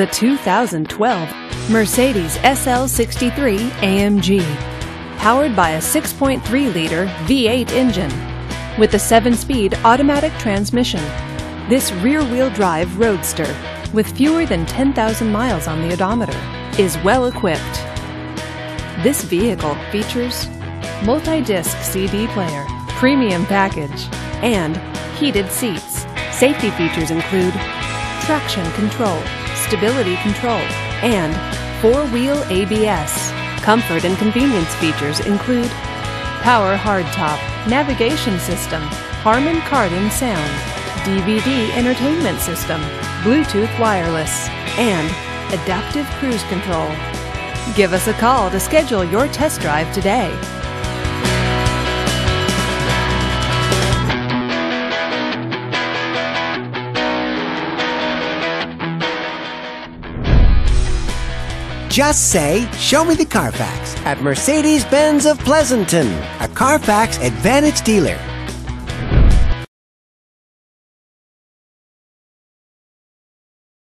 the 2012 Mercedes SL63 AMG. Powered by a 6.3-liter V8 engine with a 7-speed automatic transmission, this rear-wheel drive roadster, with fewer than 10,000 miles on the odometer, is well equipped. This vehicle features multi-disc CD player, premium package, and heated seats. Safety features include traction control, stability control, and 4-wheel ABS. Comfort and convenience features include power hardtop, navigation system, Harman Kardon sound, DVD entertainment system, Bluetooth wireless, and adaptive cruise control. Give us a call to schedule your test drive today. Just say, "Show me the Carfax" at Mercedes-Benz of Pleasanton, a Carfax Advantage dealer.